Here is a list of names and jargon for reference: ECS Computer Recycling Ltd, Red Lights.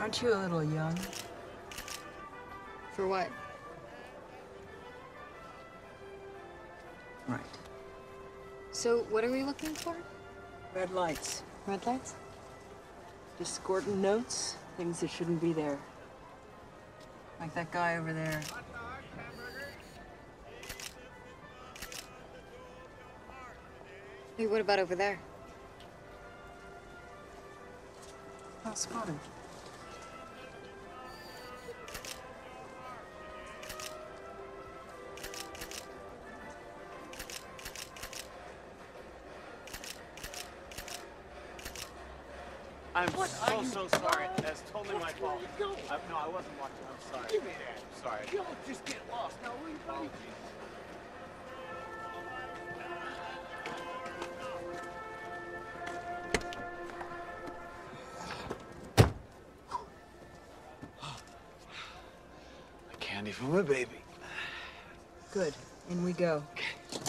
Aren't you a little young? For what? Right. So what are we looking for? Red lights. Red lights? Discordant notes, things that shouldn't be there. Like that guy over there. Hey, what about over there? Not spotted. I'm so sorry. That's totally my fault. No, I wasn't watching. I'm sorry. Give me that. I'm sorry. You'll just get lost. Now, will you, buddy? Candy for my baby. Good. In we go. Okay.